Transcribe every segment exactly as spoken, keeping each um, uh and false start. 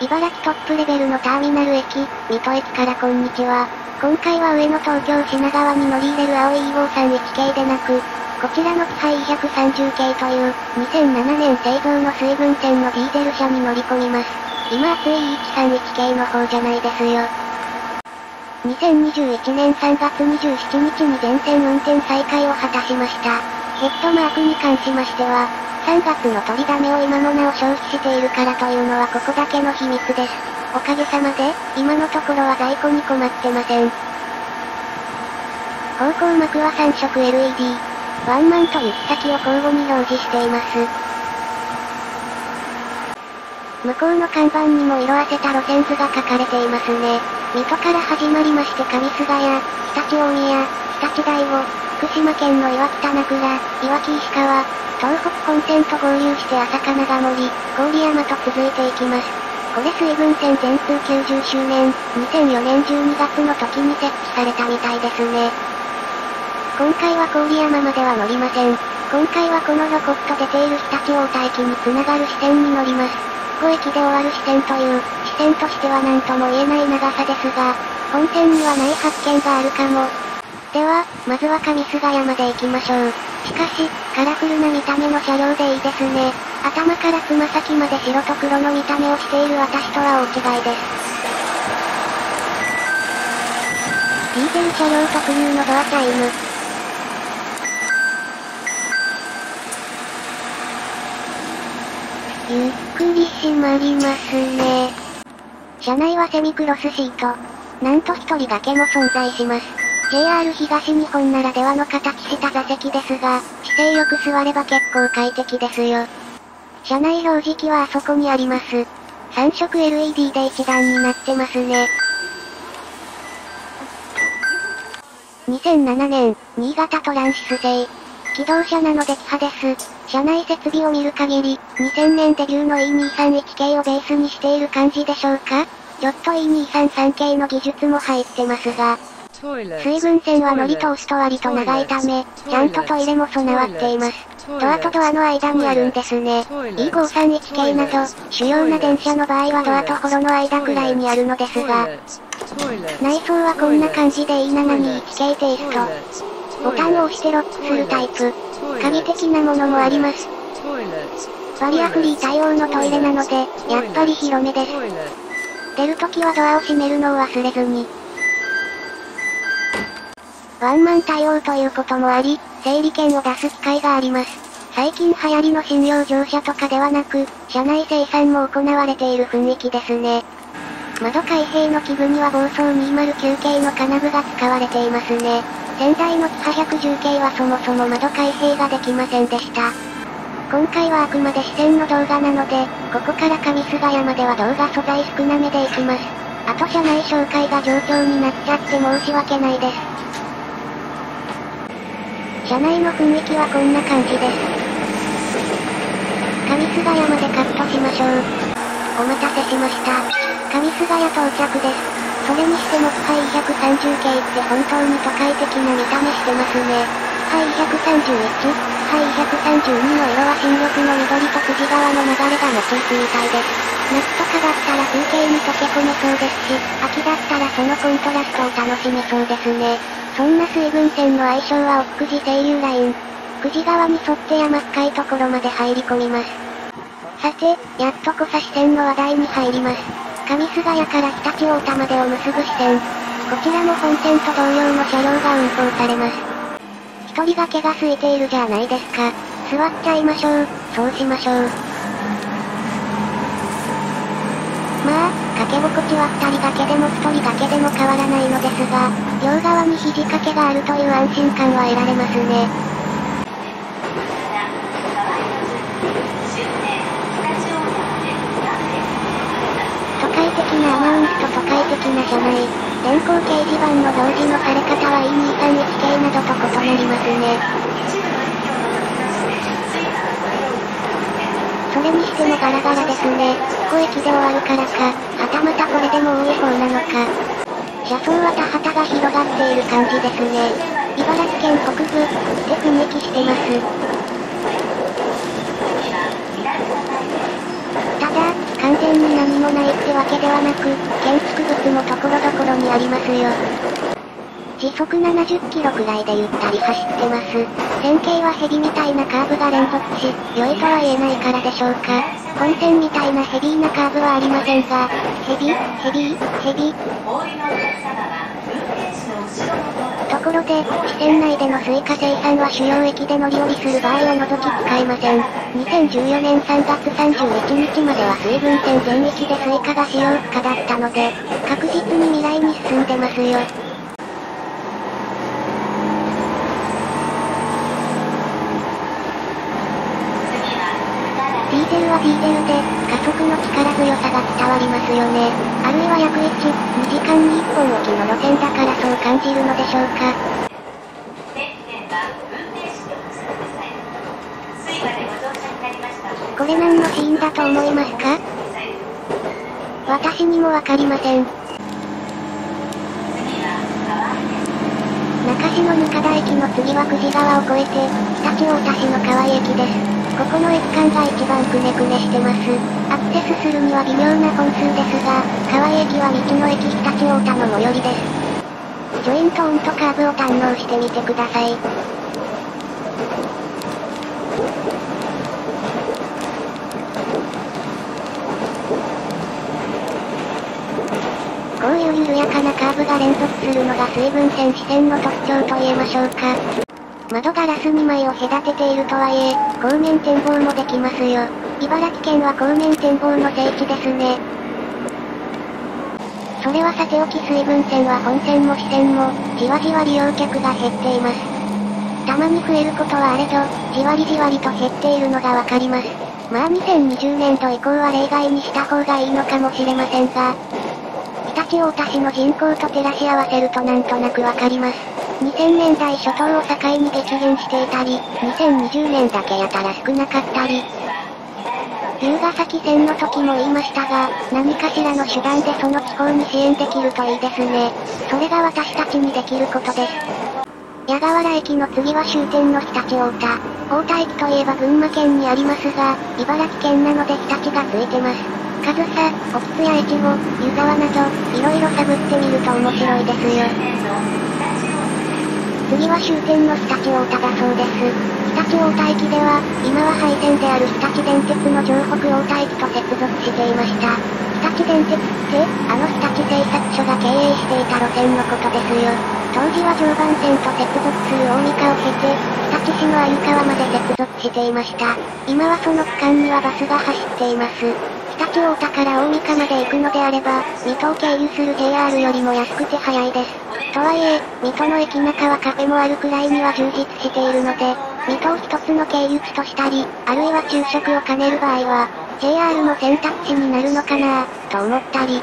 茨城トップレベルのターミナル駅、水戸駅からこんにちは。今回は上野東京品川に乗り入れる青い イーごーさんいち 系でなく、こちらのキハイイーひゃくさんじゅう系という、にせんななねん製造の水軍線のディーゼル車に乗り込みます。今熱い イーいちさんいち 系の方じゃないですよ。にせんにじゅういちねんさんがつにじゅうしちにちに全線運転再開を果たしました。ヘッドマークに関しましては、さんがつの取りだめを今もなお消費しているからというのはここだけの秘密です。おかげさまで、今のところは在庫に困ってません。方向幕はさん色 エルイーディー、ワンマンと行き先を交互に表示しています。向こうの看板にも色あせた路線図が書かれていますね。水戸から始まりまして上菅谷、常陸大宮、常陸大子、福島県のいわき棚倉、いわき石川、東北本線と合流して朝霞長森、郡山と続いていきます。これ水軍線全通きゅうじゅっしゅうねん、にせんよねんじゅうにがつの時に設置されたみたいですね。今回は郡山までは乗りません。今回はこのロコッと出ている常陸太田駅に繋がる支線に乗ります。ごえきで終わる支線という、支線としては何とも言えない長さですが、本線にはない発見があるかも。では、まずは上菅谷まで行きましょう。しかし、カラフルな見た目の車両でいいですね。頭からつま先まで白と黒の見た目をしている私とは大違いです。ディーゼル車両特有のドアチャイム。ゆっくり閉まりますね。車内はセミクロスシート。なんと一人掛けも存在します。ジェイアール 東日本ならではの形した座席ですが、姿勢よく座れば結構快適ですよ。車内表示器はあそこにあります。さん色 エルイーディー で一段になってますね。にせんななねん、新潟トランシス製。機動車なのでキハです。車内設備を見る限り、にせんねんデビューの イーにーさんいち 系をベースにしている感じでしょうか。ちょっと イーにーさんさん 系の技術も入ってますが、水軍線は乗り通すと割と長いため、ちゃんとトイレも備わっています。ドアとドアの間にあるんですね。イーごーさんいち 系など、主要な電車の場合はドアとホロの間くらいにあるのですが、内装はこんな感じで イーななにーいち 系テイスト。ボタンを押してロックするタイプ。鍵的なものもあります。バリアフリー対応のトイレなので、やっぱり広めです。出るときはドアを閉めるのを忘れずに。ワンマン対応ということもあり、整理券を出す機会があります。最近流行りの信用乗車とかではなく、車内生産も行われている雰囲気ですね。窓開閉の器具には暴走にひゃくきゅう系の金具が使われていますね。先代のキハひゃくじゅう系はそもそも窓開閉ができませんでした。今回はあくまで視線の動画なので、ここから上菅谷までは動画素材少なめでいきます。あと車内紹介が冗長になっちゃって申し訳ないです。車内の雰囲気はこんな感じです。上菅谷までカットしましょう。お待たせしました。上菅谷到着です。それにしてもキハイイーひゃくさんじゅう系って本当に都会的な見た目してますね。キハイイーひゃくさんじゅういち、キハイイーひゃくさんじゅうにの色は新緑の緑と久慈川の流れがモチーフみたいです。夏とかだったら風景に溶け込めそうですし、秋だったらそのコントラストを楽しめそうですね。そんな水軍線の愛称は奥久慈清流ライン。久慈川に沿って山深いところまで入り込みます。さて、やっとこさ支線の話題に入ります。上菅谷から常陸太田までを結ぶ支線。こちらも本線と同様の車両が運行されます。一人掛けが空いているじゃないですか。座っちゃいましょう。そうしましょう。まあ、掛け心地は二人掛けでも一人掛けでも変わらないのですが、両側に肘掛けがあるという安心感は得られますね。な車内、電光掲示板の表示のされ方は イーにーさんいち 系などと異なりますね。それにしてもガラガラですね。ごえきで終わるからか、はたまたこれでも多い方なのか。車窓は田畑が広がっている感じですね。茨城県北部って雰囲気してます。完全に何何もないってわけではなく、建築物もところどころにありますよ。時速ななじゅっキロくらいでゆったり走ってます。線形はヘビみたいなカーブが連続し、良いとは言えないからでしょうか。本線みたいなヘビーなカーブはありませんが、ヘビ、ヘビ、ヘビ。ところで、支線内でのスイカ生産は主要駅で乗り降りする場合を除き使いません。にせんじゅうよねんさんがつさんじゅういちにちまでは水分線全域でスイカが使用不可だったので、確実に未来に進んでますよ。ディーゼルはディーゼルで、加速の力強さが伝わりますよね。あるいは約いち、にじかんにいっぽんおきの路線だからそう感じるのでしょうか。これ何のシーンだと思いますか？私にもわかりません。中市のぬかだ駅の次は久慈川を越えて、常陸太田市の河合駅です。ここの駅間が一番くねくねしてます。アクセスするには微妙な本数ですが、河合駅は道の駅常陸太田の最寄りです。ジョイントオンとカーブを堪能してみてください。こういう緩やかなカーブが連続するのが水分線支線の特徴と言えましょうか。窓ガラスにまいを隔てているとはいえ、光面展望もできますよ。茨城県は光面展望の聖地ですね。それはさておき、水分線は本線も支線も、じわじわ利用客が減っています。たまに増えることはあれど、じわりじわりと減っているのがわかります。まあにせんにじゅうねんど以降は例外にした方がいいのかもしれませんが、常陸太田市の人口と照らし合わせるとなんとなくわかります。にせんねんだいしょとうを境に激減していたり、にせんにじゅうねんだけやたら少なかったり。龍ヶ崎線の時も言いましたが、何かしらの手段でその地方に支援できるといいですね。それが私たちにできることです。矢河原駅の次は終点の常陸太田。太田駅といえば群馬県にありますが、茨城県なので日立がついてます。上総、興津や越後、湯沢など、いろいろ探ってみると面白いですよ。次は終点の常陸太田だそうです。常陸太田駅では、今は廃線である日立電鉄の城北太田駅と接続していました。日立電鉄って、あの日立製作所が経営していた路線のことですよ。当時は常磐線と接続する大三河を経て、日立市の鮎川まで接続していました。今はその区間にはバスが走っています。常陸太田から大三河まで行くのであれば、水戸を経由する ジェイアール よりも安くて早いです。とはいえ、水戸の駅中はカフェもあるくらいには充実しているので、水戸を一つの経由地としたり、あるいは昼食を兼ねる場合は、ジェイアール も選択肢になるのかなぁ、と思ったり。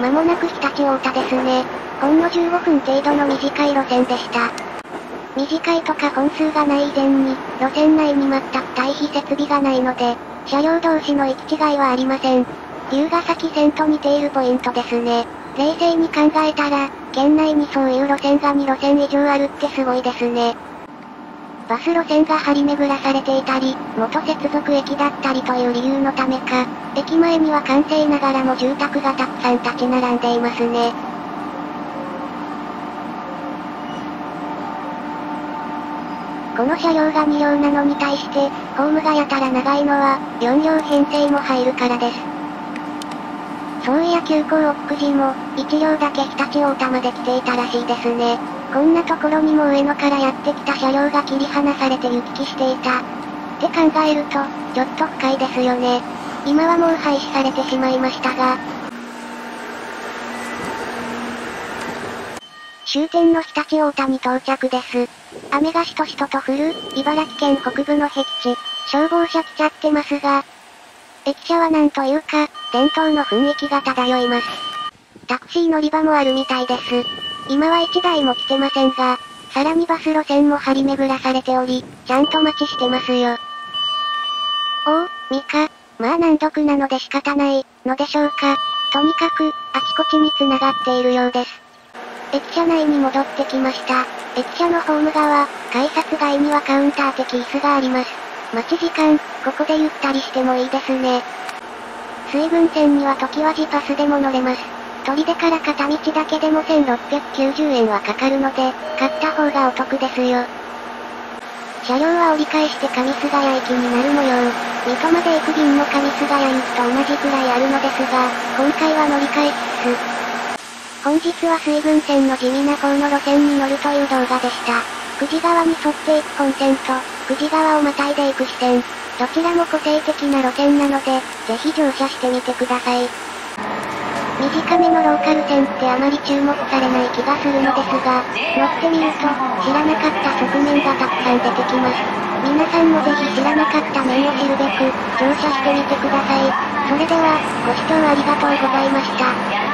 まもなく常陸太田ですね。ほんのじゅうごふん程度の短い路線でした。短いとか本数がない以前に、路線内に全く対比設備がないので、車両同士の行き違いはありません。龍ヶ崎線と似ているポイントですね。冷静に考えたら、県内にそういう路線がにろせんいじょうあるってすごいですね。バス路線が張り巡らされていたり、元接続駅だったりという理由のためか、駅前には閑静ながらも住宅がたくさん立ち並んでいますね。この車両がにりょうなのに対して、ホームがやたら長いのは、よんりょうへんせいも入るからです。そういや急行奥久慈も、いちりょうだけ常陸太田まで来ていたらしいですね。こんなところにも上野からやってきた車両が切り離されて行き来していた。って考えると、ちょっと不快ですよね。今はもう廃止されてしまいましたが、終点の常陸太田に到着です。雨がしとしとと降る、茨城県北部の僻地。消防車来ちゃってますが、駅舎はなんというか、伝統の雰囲気が漂います。タクシー乗り場もあるみたいです。今はいちだいも来てませんが、さらにバス路線も張り巡らされており、ちゃんと待ちしてますよ。おお、ミカ、まあ難読なので仕方ない、のでしょうか。とにかく、あちこちに繋がっているようです。駅舎内に戻ってきました。駅舎のホーム側、改札外にはカウンター的椅子があります。待ち時間、ここでゆったりしてもいいですね。水郡線には時和時パスでも乗れます。取手から片道だけでもせんろっぴゃくきゅうじゅうえんはかかるので、買った方がお得ですよ。車両は折り返して上菅谷駅になる模様。水戸まで行く便も上菅谷行きと同じくらいあるのですが、今回は乗り換え必須。本日は水郡線の地味な方の路線に乗るという動画でした。久慈川に沿っていく本線と、久慈川をまたいでいく支線、どちらも個性的な路線なので、ぜひ乗車してみてください。短めのローカル線ってあまり注目されない気がするのですが、乗ってみると、知らなかった側面がたくさん出てきます。皆さんもぜひ知らなかった面を知るべく、乗車してみてください。それでは、ご視聴ありがとうございました。